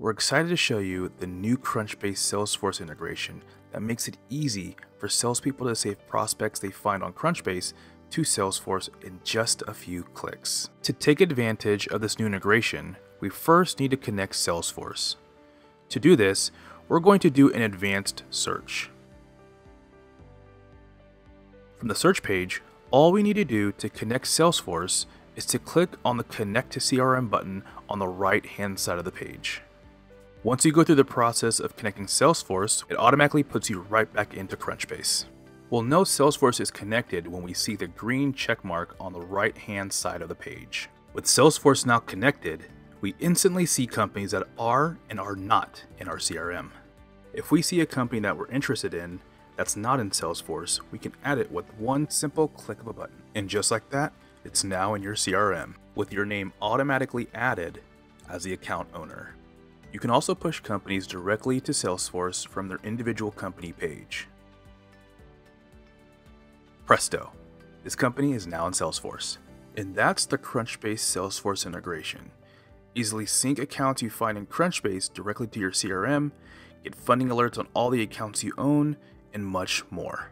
We're excited to show you the new Crunchbase Salesforce integration that makes it easy for salespeople to save prospects they find on Crunchbase to Salesforce in just a few clicks. To take advantage of this new integration, we first need to connect Salesforce. To do this, we're going to do an advanced search. From the search page, all we need to do to connect Salesforce is to click on the Connect to CRM button on the right-hand side of the page. Once you go through the process of connecting Salesforce, it automatically puts you right back into Crunchbase. We'll know Salesforce is connected when we see the green check mark on the right-hand side of the page. With Salesforce now connected, we instantly see companies that are and are not in our CRM. If we see a company that we're interested in that's not in Salesforce, we can add it with one simple click of a button. And just like that, it's now in your CRM, with your name automatically added as the account owner. You can also push companies directly to Salesforce from their individual company page. Presto! This company is now in Salesforce. And that's the Crunchbase Salesforce integration. Easily sync accounts you find in Crunchbase directly to your CRM, get funding alerts on all the accounts you own, and much more.